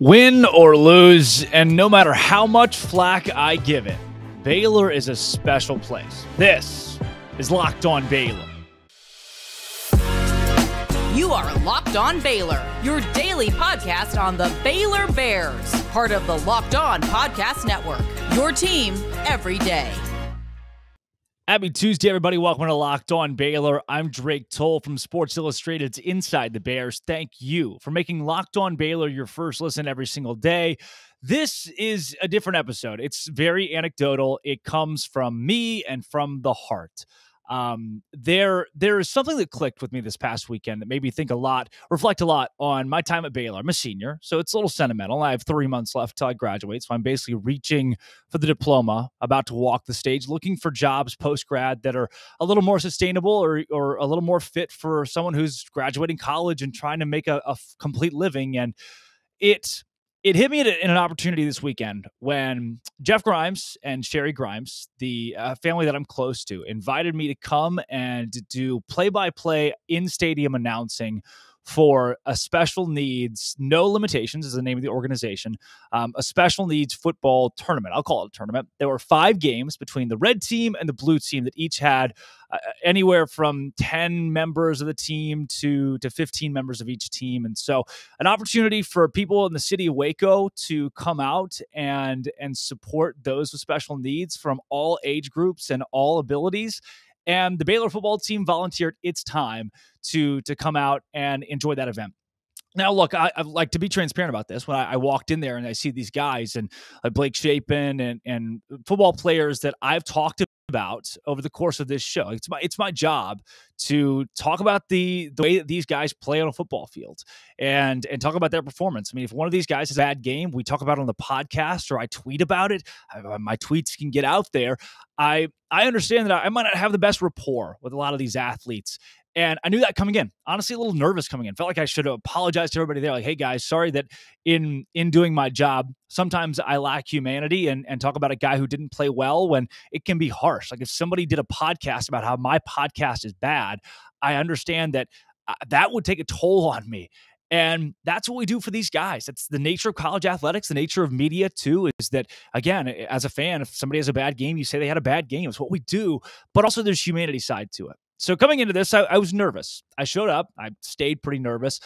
Win or lose, and no matter how much flack I give it, Baylor is a special place. This is Locked On Baylor. You are Locked On Baylor, your daily podcast on the Baylor Bears, part of the Locked On Podcast Network, your team every day. Happy Tuesday, everybody. Welcome to Locked On Baylor. I'm Drake Toll from Sports Illustrated's Inside the Bears. Thank you for making Locked On Baylor your first listen every single day. This is a different episode. It's very anecdotal. It comes from me and from the heart. There is something that clicked with me this past weekend that made me think a lot, reflect a lot on my time at Baylor. I'm a senior, so it's a little sentimental. I have 3 months left till I graduate, so I'm basically reaching for the diploma, about to walk the stage, looking for jobs post-grad that are a little more sustainable or a little more fit for someone who's graduating college and trying to make a complete living. And it hit me in an opportunity this weekend when Jeff Grimes and Sherry Grimes, the family that I'm close to, invited me to come and do play-by-play in-stadium announcing for a special needs, No Limitations is the name of the organization, a special needs football tournament. I'll call it a tournament. There were 5 games between the red team and the blue team that each had anywhere from 10 members of the team to 15 members of each team. And so an opportunity for people in the city of Waco to come out and support those with special needs from all age groups and all abilities. And the Baylor football team volunteered its time to come out and enjoy that event. Now, look, I like to be transparent about this. When I walked in there and I see these guys and Blake Shapen and football players that I've talked about over the course of this show, it's my job to talk about the way that these guys play on a football field and talk about their performance. I mean, if one of these guys has a bad game, we talk about it on the podcast or I tweet about it. My tweets can get out there. I understand that I might not have the best rapport with a lot of these athletes. And I knew that coming in. Honestly, a little nervous coming in. Felt like I should have apologized to everybody there. Like, hey, guys, sorry that in doing my job, sometimes I lack humanity and talk about a guy who didn't play well when it can be harsh. Like if somebody did a podcast about how my podcast is bad, I understand that that would take a toll on me. And that's what we do for these guys. That's the nature of college athletics. The nature of media, too, is that, again, as a fan, if somebody has a bad game, you say they had a bad game. It's what we do. But also there's humanity side to it. So coming into this, I was nervous. I showed up. I stayed pretty nervous.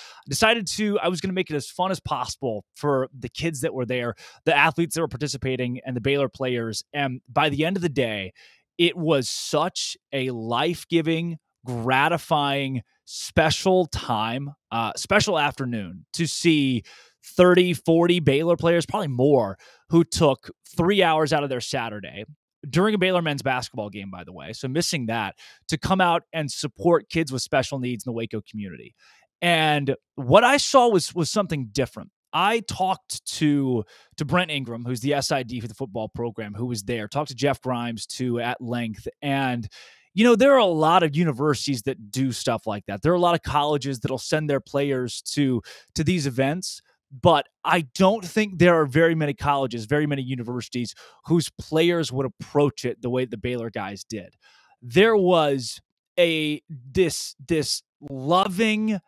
I was going to make it as fun as possible for the kids that were there, the athletes that were participating, and the Baylor players. And by the end of the day, it was such a life-giving, gratifying, special time, special afternoon to see 30, 40 Baylor players, probably more, who took 3 hours out of their Saturday during a Baylor men's basketball game, by the way, so missing that, to come out and support kids with special needs in the Waco community. And what I saw was something different. I talked to Brent Ingram, who's the SID for the football program, who was there, talked to Jeff Grimes, too, at length. And, you know, there are a lot of universities that do stuff like that. There are a lot of colleges that'll send their players to these events. But I don't think there are very many colleges, very many universities whose players would approach it the way the Baylor guys did. There was this loving,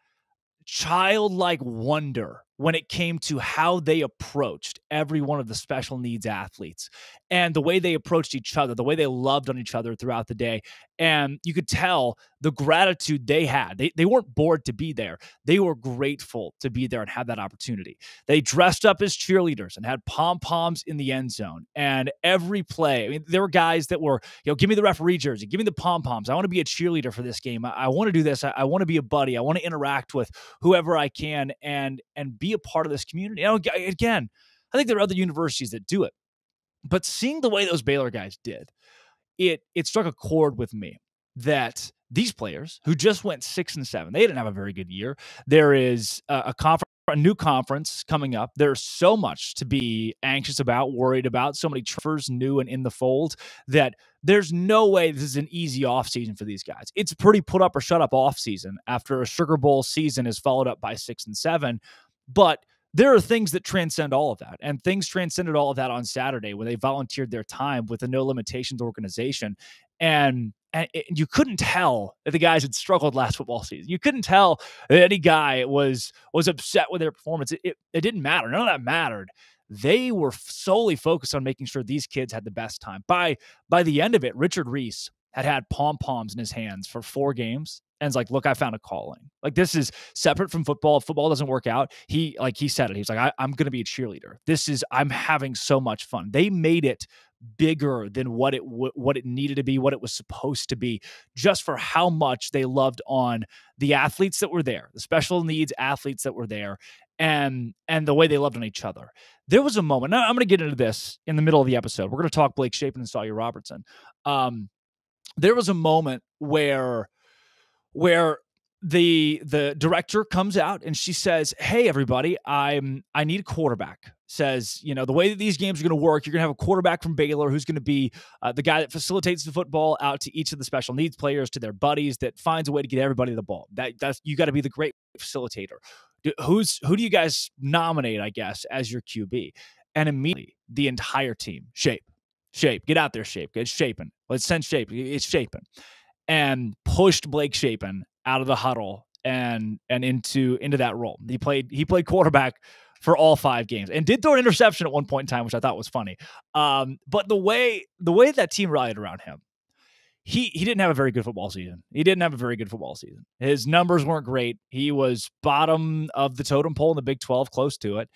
childlike wonder when it came to how they approached every one of the special needs athletes and the way they approached each other, the way they loved on each other throughout the day. And you could tell the gratitude they had. They weren't bored to be there. They were grateful to be there and have that opportunity. They dressed up as cheerleaders and had pom-poms in the end zone. And every play, I mean, there were guys that were, you know, give me the referee jersey, give me the pom-poms. I want to be a cheerleader for this game. I want to do this. I want to be a buddy. I want to interact with whoever I can and be a part of this community. And again, I think there are other universities that do it, but seeing the way those Baylor guys did, it struck a chord with me that these players who just went 6-7, they didn't have a very good year. There is a new conference coming up. There's so much to be anxious about, worried about, so many transfers new and in the fold that there's no way this is an easy offseason for these guys. It's pretty put up or shut up offseason after a Sugar Bowl season is followed up by 6-7. But there are things that transcend all of that, and things transcended all of that on Saturday when they volunteered their time with the No Limitations organization. And you couldn't tell that the guys had struggled last football season. You couldn't tell that any guy was upset with their performance. It didn't matter. None of that mattered. They were solely focused on making sure these kids had the best time. By the end of it, Richard Reese had pom-poms in his hands for 4 games. And it's like, look, I found a calling. Like, this is separate from football. If football doesn't work out, he said it. He was like, I'm going to be a cheerleader. I'm having so much fun. They made it bigger than what it needed to be, what it was supposed to be, just for how much they loved on the athletes that were there, the special needs athletes that were there, and the way they loved on each other. There was a moment. Now, I'm going to get into this in the middle of the episode. We're going to talk Blake Shapen and Sawyer Robertson. There was a moment where the director comes out and she says, "Hey, everybody, I need a quarterback." Says, you know, the way that these games are going to work, you're going to have a quarterback from Baylor who's going to be the guy that facilitates the football out to each of the special needs players, to their buddies, that finds a way to get everybody the ball. That's you got to be the great facilitator. Who do you guys nominate, I guess, as your QB? And immediately the entire team, Shape, get out there, Shape, get Shapen. Let's send Shape. It's Shapen. And pushed Blake Shapen out of the huddle and into that role. He played quarterback for all 5 games and did throw an interception at one point in time, which I thought was funny. But the way that team rallied around him, he didn't have a very good football season. His numbers weren't great. He was bottom of the totem pole in the Big 12, close to it.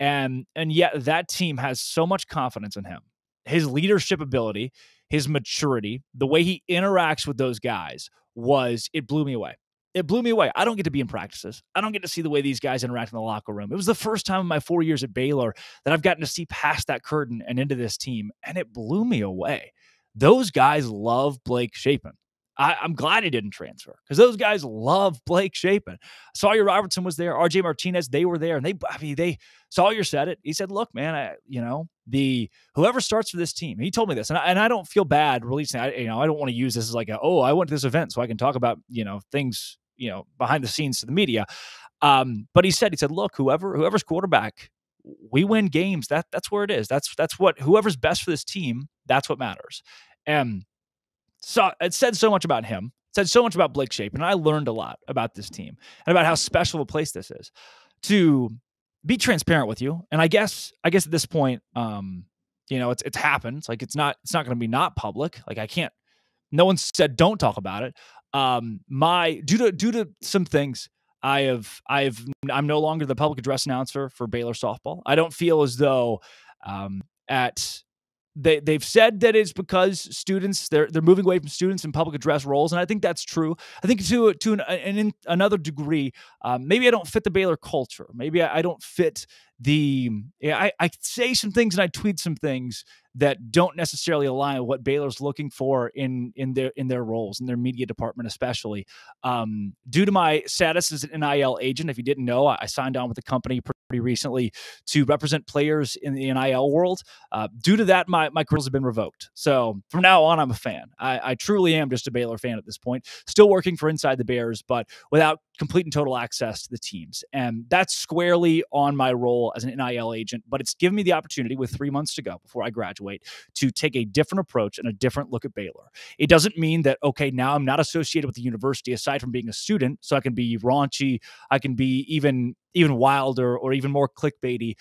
And yet that team has so much confidence in him. His leadership ability, his maturity, the way he interacts with those guys, it blew me away. It blew me away. I don't get to be in practices. I don't get to see the way these guys interact in the locker room. It was the first time in my 4 years at Baylor that I've gotten to see past that curtain and into this team, and it blew me away. Those guys love Blake Shapen. I'm glad he didn't transfer, because those guys love Blake Shapen. Sawyer Robertson was there. RJ Martinez, they were there. And Sawyer said it. He said, look, man, whoever starts for this team, he told me this, and I don't feel bad releasing. I don't want to use this as like, I went to this event so I can talk about, things, behind the scenes to the media. But he said, look, whoever's quarterback, we win games. That's where it is. That's what, whoever's best for this team, that's what matters. So it said so much about him, it said so much about Blake Shapen, and I learned a lot about this team and about how special a place this is. To be transparent with you, and I guess at this point, it's happened. It's like it's not going to be not public. Like I can't. No one said don't talk about it. Due to some things, I'm no longer the public address announcer for Baylor softball. I don't feel as though They've said that it's because students, they're moving away from students in public address roles, and I think that's true. I think to another degree, maybe I don't fit the Baylor culture. Maybe I don't fit I say some things and I tweet some things that don't necessarily align with what Baylor's looking for in their roles, in their media department especially. Due to my status as an NIL agent, if you didn't know, I signed on with the company pretty recently to represent players in the NIL world. Due to that, my credentials have been revoked. So from now on, I'm a fan. I truly am just a Baylor fan at this point. Still working for Inside the Bears, but without complete and total access to the teams. And that's squarely on my role as an NIL agent, but it's given me the opportunity with 3 months to go before I graduate to take a different approach and a different look at Baylor. It doesn't mean that, okay, now I'm not associated with the university aside from being a student, so I can be raunchy, I can be even wilder or even more clickbaity.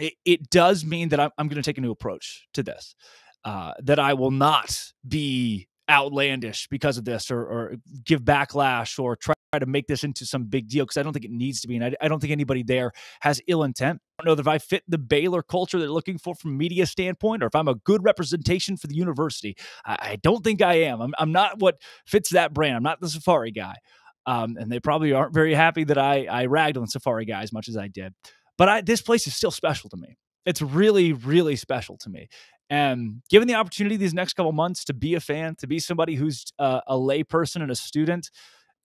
It does mean that I'm going to take a new approach to this, that I will not be outlandish because of this or give backlash or try to make this into some big deal, because I don't think it needs to be. And I don't think anybody there has ill intent. I don't know that if I fit the Baylor culture they're looking for from a media standpoint, or if I'm a good representation for the university. I don't think I am. I'm not what fits that brand. I'm not the Safari guy. And they probably aren't very happy that I ragged on the Safari guy as much as I did. But this place is still special to me. It's really, really special to me. And given the opportunity these next couple months to be a fan, to be somebody who's a lay person and a student,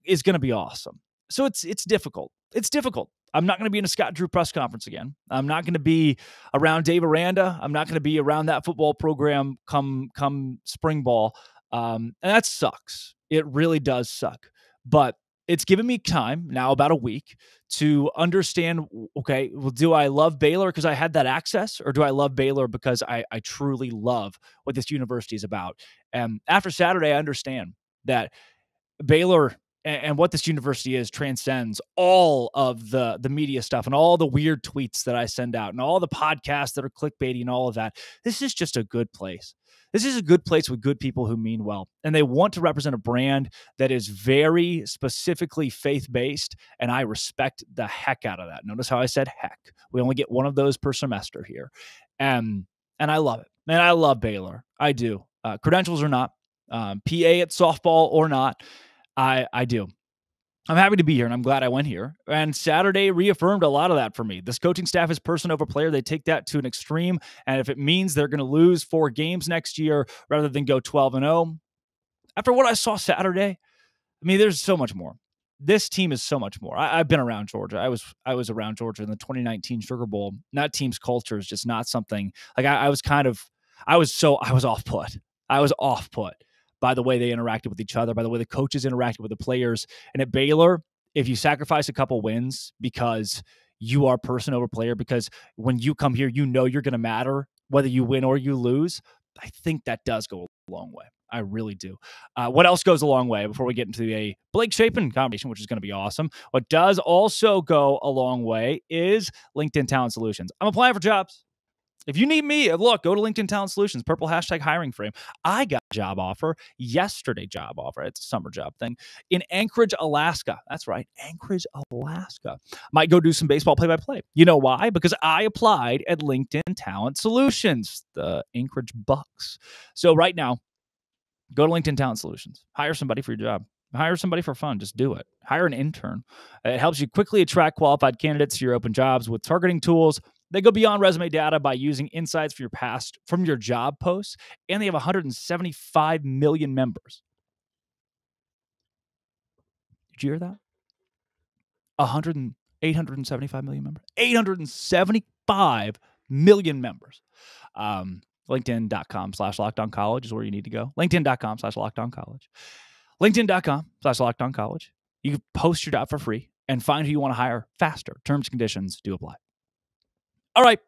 is going to be awesome. So it's difficult. It's difficult. I'm not going to be in a Scott Drew press conference again. I'm not going to be around Dave Aranda. I'm not going to be around that football program come spring ball. And that sucks. It really does suck. But it's given me time now, about a week, to understand, okay, well, do I love Baylor because I had that access, or do I love Baylor because I truly love what this university is about? After Saturday, I understand that Baylor and what this university is transcends all of the media stuff and all the weird tweets that I send out and all the podcasts that are clickbaity and all of that. This is just a good place. This is a good place with good people who mean well, and they want to represent a brand that is very specifically faith-based, and I respect the heck out of that. Notice how I said heck. We only get one of those per semester here, and I love it. Man, I love Baylor. I do. Credentials or not, PA at softball or not, I do. I'm happy to be here, and I'm glad I went here. And Saturday reaffirmed a lot of that for me. This coaching staff is person over player. They take that to an extreme, and if it means they're going to lose 4 games next year rather than go 12-0, after what I saw Saturday, I mean, there's so much more. This team is so much more. I've been around Georgia. I was around Georgia in the 2019 Sugar Bowl. That team's culture is just not something like I was off put. I was off put by the way they interacted with each other, by the way the coaches interacted with the players. And at Baylor, if you sacrifice a couple wins because you are person over player, because when you come here, you know you're going to matter whether you win or you lose, I think that does go a long way. I really do. What else goes a long way before we get into a Blake Shapen conversation, which is going to be awesome? What does also go a long way is LinkedIn Talent Solutions. I'm applying for jobs. If you need me, look, go to LinkedIn Talent Solutions, purple hashtag hiring frame. I got a job offer yesterday, It's a summer job thing in Anchorage, Alaska. That's right. Anchorage, Alaska. Might go do some baseball play-by-play. You know why? Because I applied at LinkedIn Talent Solutions, the Anchorage Bucks. So right now, go to LinkedIn Talent Solutions. Hire somebody for your job. Hire somebody for fun. Just do it. Hire an intern. It helps you quickly attract qualified candidates to your open jobs with targeting tools. They go beyond resume data by using insights from your job posts, and they have 175 million members. Did you hear that? 875 million members. 875 million members. LinkedIn.com/LockedOnCollege is where you need to go. LinkedIn.com/LockedOnCollege. LinkedIn.com/LockedOnCollege. You can post your job for free and find who you want to hire faster. Terms and conditions do apply. All right.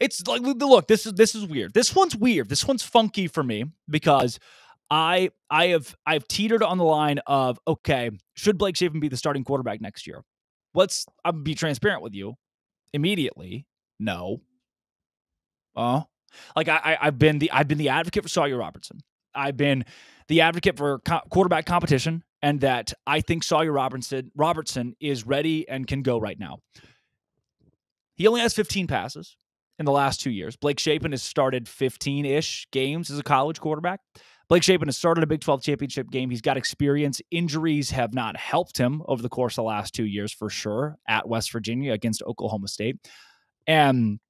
It's like, look, this is weird. This one's weird. This one's funky for me because I've teetered on the line of, okay, should Blake Shapen be the starting quarterback next year? I'll be transparent with you immediately. No. Like I've been the advocate for Sawyer Robertson. I've been the advocate for quarterback competition, and that I think Sawyer Robertson is ready and can go right now. He only has 15 passes in the last 2 years. Blake Shapen has started 15-ish games as a college quarterback. Blake Shapen has started a Big 12 championship game. He's got experience. Injuries have not helped him over the course of the last 2 years, for sure, at West Virginia against Oklahoma State. And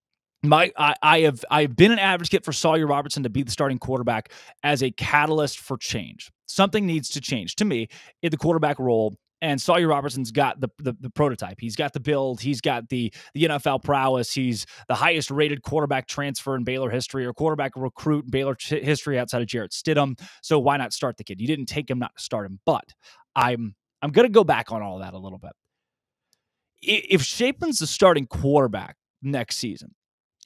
I've been an advocate for Sawyer Robertson to be the starting quarterback as a catalyst for change. Something needs to change, to me, in the quarterback role. And Sawyer Robertson's got the prototype. He's got the build. He's got the NFL prowess. He's the highest rated quarterback transfer in Baylor history, or quarterback recruit in Baylor history outside of Jarrett Stidham. So why not start the kid? You didn't take him not to start him. But I'm going to go back on all that a little bit. If Shapen's the starting quarterback next season,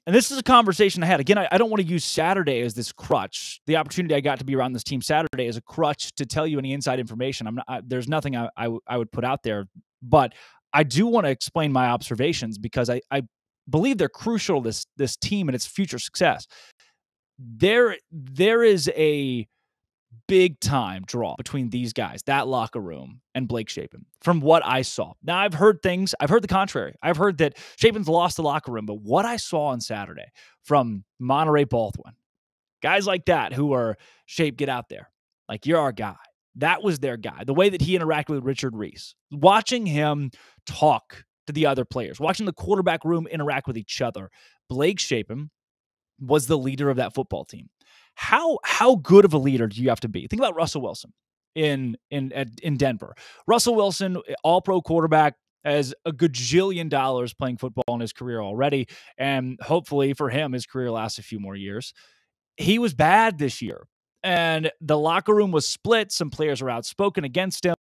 and this is a conversation I had. Again, I don't want to use Saturday as this crutch. The opportunity I got to be around this team Saturday is a crutch to tell you any inside information. There's nothing I would put out there, but I do want to explain my observations because I believe they're crucial to this team and its future success. There is a big time draw between these guys, that locker room, and Blake Shapen, from what I saw. Now, I've heard things. I've heard the contrary. I've heard that Shapen's lost the locker room, but what I saw on Saturday from Monterey Baldwin, guys like that who are, Shape, get out there. Like, you're our guy. That was their guy. The way that he interacted with Richard Reese, watching him talk to the other players, watching the quarterback room interact with each other, Blake Shapen was the leader of that football team. How good of a leader do you have to be? Think about Russell Wilson in Denver. Russell Wilson, all-pro quarterback, has a gajillion dollars playing football in his career already, and hopefully for him, his career lasts a few more years. He was bad this year, and the locker room was split. Some players were outspoken against him.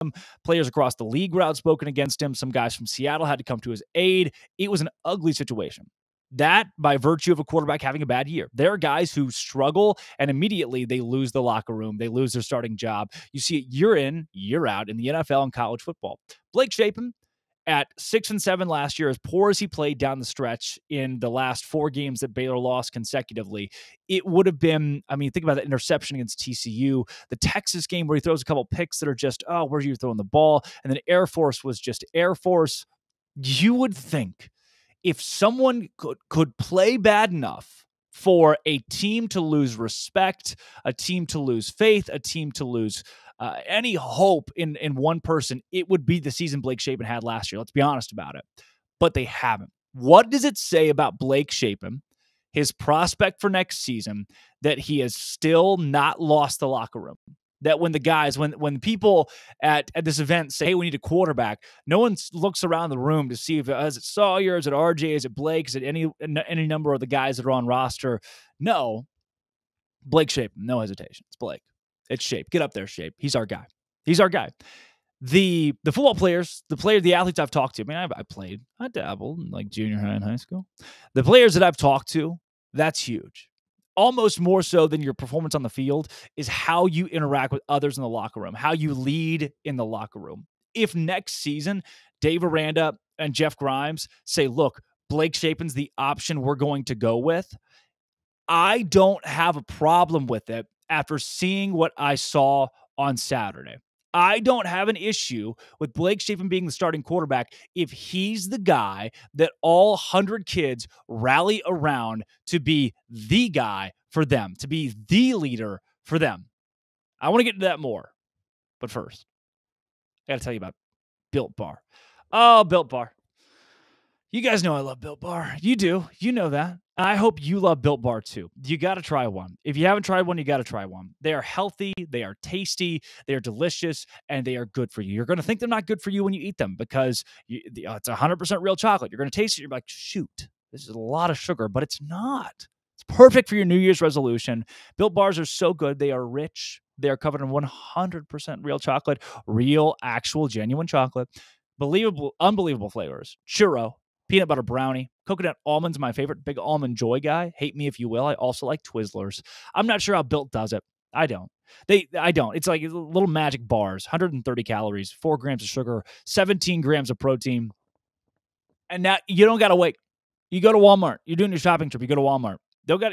Players across the league were outspoken against him. Some guys from Seattle had to come to his aid. It was an ugly situation. That, by virtue of a quarterback having a bad year. There are guys who struggle, and immediately they lose the locker room. They lose their starting job. You see it year in, year out in the NFL and college football. Blake Shapen, at 6-7 last year, as poor as he played down the stretch in the last four games that Baylor lost consecutively, it would have been, I mean, think about that interception against TCU, the Texas game where he throws a couple picks that are just, oh, where are you throwing the ball? And then Air Force was just Air Force. You would think if someone could play bad enough for a team to lose respect, a team to lose faith, a team to lose any hope in one person, it would be the season Blake Shapen had last year. Let's be honest about it. But they haven't. What does it say about Blake Shapen, his prospect for next season, that he has still not lost the locker room? That when the guys, when people at this event say, hey, we need a quarterback, no one looks around the room to see if is it Sawyer, is it RJ, is it Blake, is it any number of the guys that are on roster? No, Blake Shapen, no hesitation. It's Blake. It's Shape. Get up there, Shape. He's our guy. He's our guy. The football players, the athletes I've talked to, I mean, I played, I dabbled in like junior high and high school. The players that I've talked to, that's huge. Almost more so than your performance on the field is how you interact with others in the locker room, how you lead in the locker room. If next season, Dave Aranda and Jeff Grimes say, look, Blake Shapen's the option we're going to go with, I don't have a problem with it after seeing what I saw on Saturday. I don't have an issue with Blake Shapen being the starting quarterback if he's the guy that all 100 kids rally around to be the guy for them, to be the leader for them. I want to get into that more. But first, I got to tell you about Built Bar. Oh, Built Bar. You guys know I love Built Bar. You do. You know that. I hope you love Built Bar too. You got to try one. If you haven't tried one, you got to try one. They are healthy, they are tasty, they are delicious, and they are good for you. You're going to think they're not good for you when you eat them because it's 100% real chocolate. You're going to taste it. You're like, shoot, this is a lot of sugar, but it's not. It's perfect for your New Year's resolution. Built Bars are so good. They are rich. They are covered in 100% real chocolate, real, actual, genuine chocolate. Believable, unbelievable flavors. Churro, peanut butter brownie, coconut almonds, my favorite, big almond joy guy. Hate me if you will. I also like Twizzlers. I'm not sure how Built does it. I don't. It's like little magic bars, 130 calories, 4 grams of sugar, 17 grams of protein. And now you don't got to wait. You go to Walmart. You're doing your shopping trip. You go to Walmart.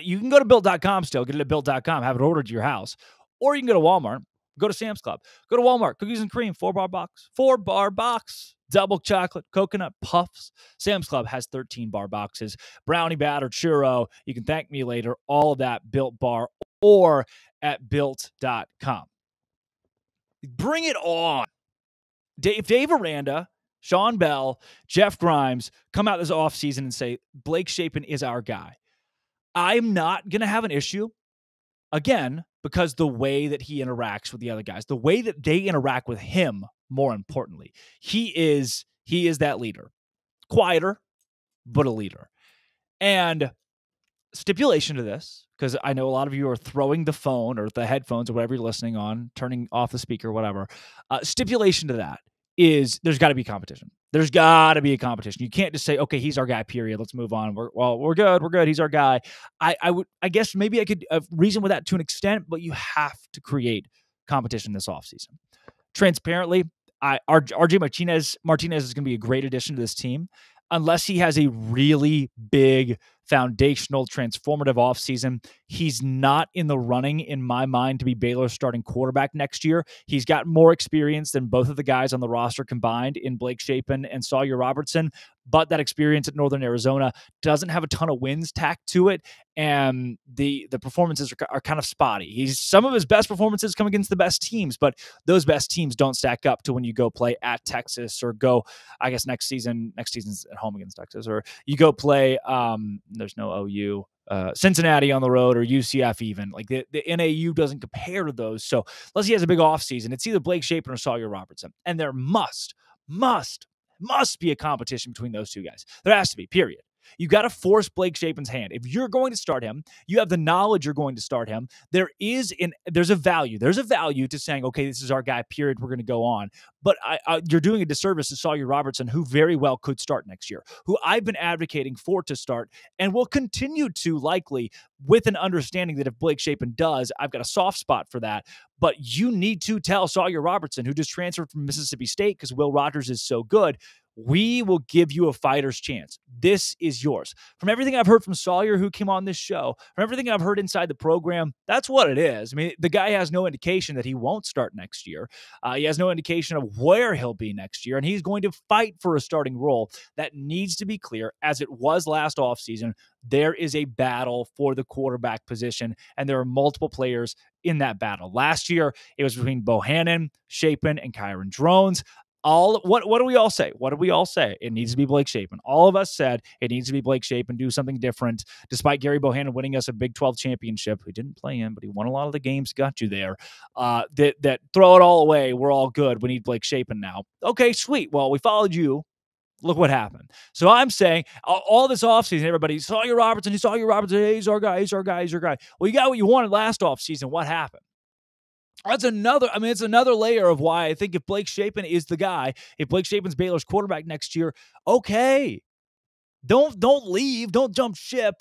You can go to Built.com still. Get it at Built.com. Have it ordered to your house. Or you can go to Walmart. Go to Sam's Club. Go to Walmart. Cookies and cream, 4-bar box. 4-bar box. Double chocolate, coconut puffs. Sam's Club has 13 bar boxes. Brownie batter, churro. You can thank me later. All of that, Built Bar or at Built.com. Bring it on. Dave Aranda, Sean Bell, Jeff Grimes come out this offseason and say, Blake Shapen is our guy. I'm not going to have an issue, again, because the way that he interacts with the other guys, the way that they interact with him, more importantly, he is that leader, quieter, but a leader. And stipulation to this, because I know a lot of you are throwing the phone or the headphones or whatever you're listening on, turning off the speaker, whatever. Stipulation to that is there's got to be competition. There's got to be a competition. You can't just say, okay, he's our guy, period. Let's move on. We're good. He's our guy. I guess maybe I could reason with that to an extent, but you have to create competition this offseason. Transparently, RJ Martinez is going to be a great addition to this team unless he has a really big foundational transformative offseason. He's not in the running, in my mind, to be Baylor's starting quarterback next year. He's got more experience than both of the guys on the roster combined in Blake Shapen and Sawyer Robertson, but that experience at Northern Arizona doesn't have a ton of wins tacked to it, and the performances are kind of spotty. Some of his best performances come against the best teams, but those best teams don't stack up to when you go play at Texas or go, I guess next season's at home against Texas, or you go play, there's no OU, Cincinnati on the road, or UCF even. Like the NAU doesn't compare to those. So unless he has a big offseason, it's either Blake Shapen or Sawyer Robertson. And there must be a competition between those two guys. There has to be, period. You got to force Blake Shapin's hand. If you're going to start him, you have the knowledge you're going to start him. There's a value. There's a value to saying, okay, this is our guy, period. We're going to go on. But you're doing a disservice to Sawyer Robertson, who very well could start next year, who I've been advocating for to start and will continue to likely, with an understanding that if Blake Shapin does, I've got a soft spot for that. But you need to tell Sawyer Robertson, who just transferred from Mississippi State because Will Rogers is so good, we will give you a fighter's chance. This is yours. From everything I've heard from Sawyer, who came on this show, from everything I've heard inside the program, that's what it is. I mean, the guy has no indication that he won't start next year. He has no indication of where he'll be next year, and he's going to fight for a starting role. That needs to be clear, as it was last offseason. There is a battle for the quarterback position, and there are multiple players in that battle. Last year, it was between Bohannon, Shapin, and Kyron Drones. What do we all say? What do we all say? It needs to be Blake Shapin. All of us said it needs to be Blake Shapin, do something different. Despite Gary Bohannon winning us a Big 12 championship, who didn't play in, but he won a lot of the games, got you there. That throw it all away. We're all good. We need Blake Shapin now. Okay, sweet. Well, we followed you. Look what happened. So I'm saying all this offseason, everybody saw your Robertson. He saw your Robertson. Hey, he's our guy. He's our guy. He's our guy. Well, you got what you wanted last offseason. What happened? That's another, I mean, it's another layer of why I think if Blake Shapin is the guy, if Blake Shapin's Baylor's quarterback next year, okay, don't leave. Don't jump ship.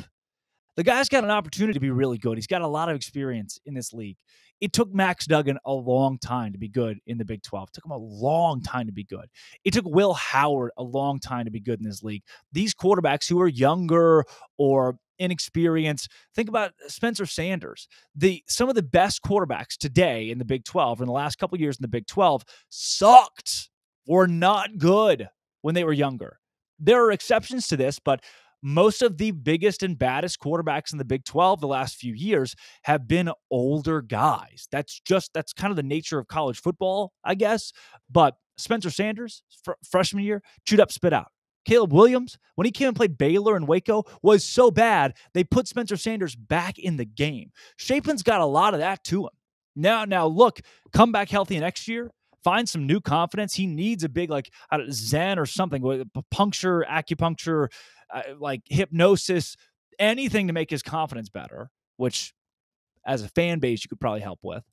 The guy's got an opportunity to be really good. He's got a lot of experience in this league. It took Max Duggan a long time to be good in the Big 12. It took him a long time to be good. It took Will Howard a long time to be good in this league. These quarterbacks who are younger or inexperienced. Think about Spencer Sanders. Some of the best quarterbacks today in the Big 12, or in the last couple of years in the Big 12, sucked or not good when they were younger. There are exceptions to this, but most of the biggest and baddest quarterbacks in the Big 12 the last few years have been older guys. That's kind of the nature of college football, I guess. But Spencer Sanders, freshman year, chewed up, spit out. Caleb Williams, when he came and played Baylor and Waco, was so bad, they put Spencer Sanders back in the game. Shapin's got a lot of that to him. Now look, come back healthy next year, find some new confidence. He needs a big, like, Zen or something, puncture, acupuncture, like hypnosis, anything to make his confidence better, which as a fan base you could probably help with.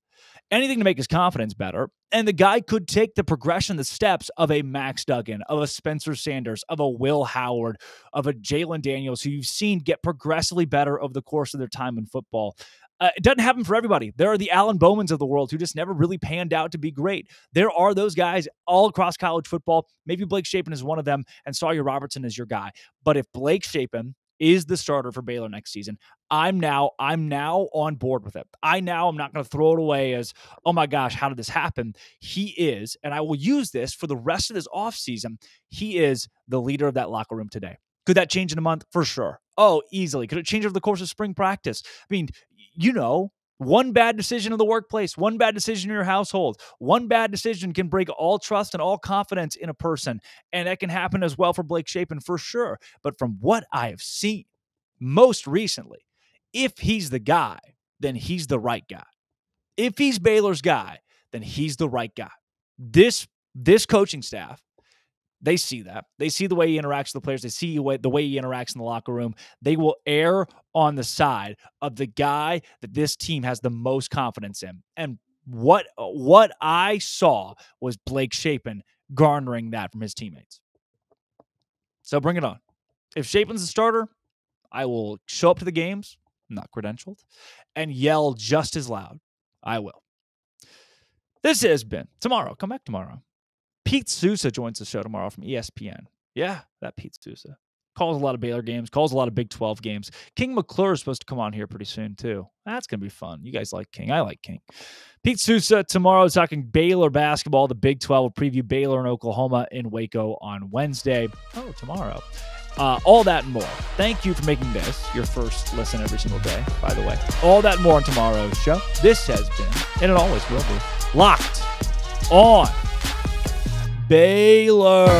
Anything to make his confidence better. And the guy could take the progression, the steps of a Max Duggan, of a Spencer Sanders, of a Will Howard, of a Jalen Daniels, who you've seen get progressively better over the course of their time in football. It doesn't happen for everybody. There are the Alan Bowmans of the world who just never really panned out to be great. There are those guys all across college football. Maybe Blake Shapin is one of them, and Sawyer Robertson is your guy. But if Blake Shapin is the starter for Baylor next season, I'm now on board with it. I'm not going to throw it away as, oh my gosh, how did this happen? He is, and I will use this for the rest of this offseason, he is the leader of that locker room today. Could that change in a month? For sure. Oh, easily. Could it change over the course of spring practice? I mean, you know, one bad decision in the workplace, one bad decision in your household, one bad decision can break all trust and all confidence in a person. And that can happen as well for Blake Shapin, for sure. But from what I have seen most recently, if he's the guy, then he's the right guy. If he's Baylor's guy, then he's the right guy. This coaching staff, they see that. They see the way he interacts with the players. They see the way he interacts in the locker room. They will err on the side of the guy that this team has the most confidence in. And what I saw was Blake Shapin garnering that from his teammates. So bring it on. If Shapin's the starter, I will show up to the games, I'm not credentialed, and yell just as loud. I will. This has been Tomorrow. Come back tomorrow. Pete Sousa joins the show tomorrow from ESPN. Yeah, that Pete Sousa. Calls a lot of Baylor games, calls a lot of Big 12 games. King McClure is supposed to come on here pretty soon, too. That's going to be fun. You guys like King. I like King. Pete Sousa tomorrow is talking Baylor basketball. The Big 12 will preview Baylor and Oklahoma in Waco on Wednesday. Oh, tomorrow. All that and more. Thank you for making this your first listen every single day, by the way. All that and more on tomorrow's show. This has been, and it always will be, Locked On Baylor.